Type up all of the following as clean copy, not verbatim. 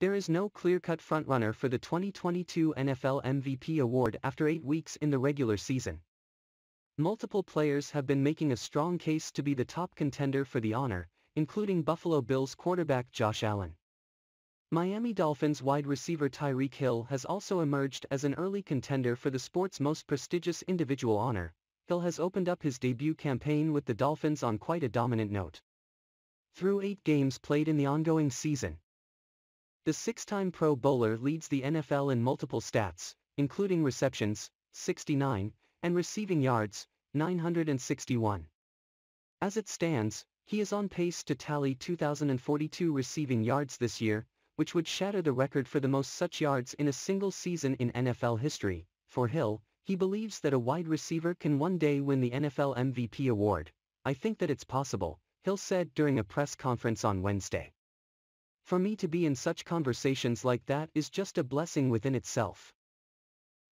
There is no clear-cut frontrunner for the 2022 NFL MVP award after 8 weeks in the regular season. Multiple players have been making a strong case to be the top contender for the honor, including Buffalo Bills quarterback Josh Allen. Miami Dolphins wide receiver Tyreek Hill has also emerged as an early contender for the sport's most prestigious individual honor. Hill has opened up his debut campaign with the Dolphins on quite a dominant note. Through 8 games played in the ongoing season, the 6-time Pro Bowler leads the NFL in multiple stats, including receptions, 69, and receiving yards, 961. As it stands, he is on pace to tally 2,042 receiving yards this year, which would shatter the record for the most such yards in a single season in NFL history. For Hill, he believes that a wide receiver can one day win the NFL MVP award. "I think that it's possible," Hill said during a press conference on Wednesday. "For me to be in such conversations like that is just a blessing within itself.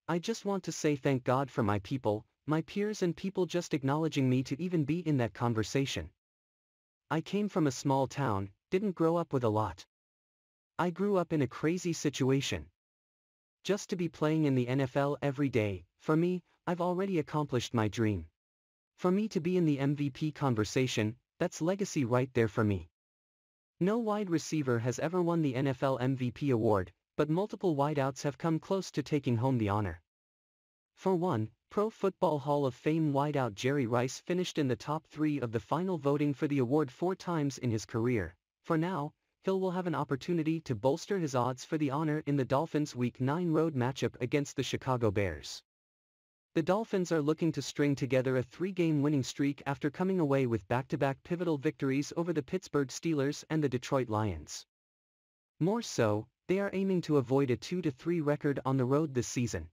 I just want to say thank God for my people, my peers and people just acknowledging me to even be in that conversation. I came from a small town, didn't grow up with a lot. I grew up in a crazy situation. Just to be playing in the NFL every day, for me, I've already accomplished my dream. For me to be in the MVP conversation, that's legacy right there for me." No wide receiver has ever won the NFL MVP award, but multiple wideouts have come close to taking home the honor. For one, Pro Football Hall of Fame wideout Jerry Rice finished in the top 3 of the final voting for the award 4 times in his career. For now, Hill will have an opportunity to bolster his odds for the honor in the Dolphins' Week 9 road matchup against the Chicago Bears. The Dolphins are looking to string together a 3-game winning streak after coming away with back-to-back pivotal victories over the Pittsburgh Steelers and the Detroit Lions. More so, they are aiming to avoid a 2-3 record on the road this season.